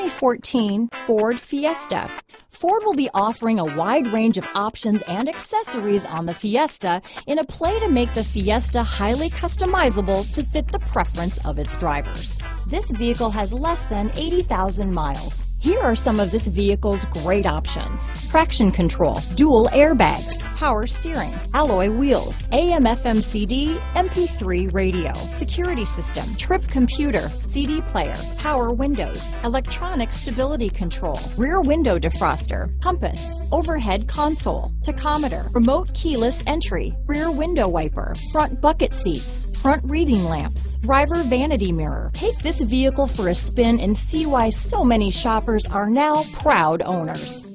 2014 Ford Fiesta. Ford will be offering a wide range of options and accessories on the Fiesta in a play to make the Fiesta highly customizable to fit the preference of its drivers. This vehicle has less than 80,000 miles. Here are some of this vehicle's great options: traction control, dual airbags, power steering, alloy wheels, AM/FM CD, MP3 radio, security system, trip computer, CD player, power windows, electronic stability control, rear window defroster, compass, overhead console, tachometer, remote keyless entry, rear window wiper, front bucket seats, front reading lamps, driver vanity mirror. Take this vehicle for a spin and see why so many shoppers are now proud owners.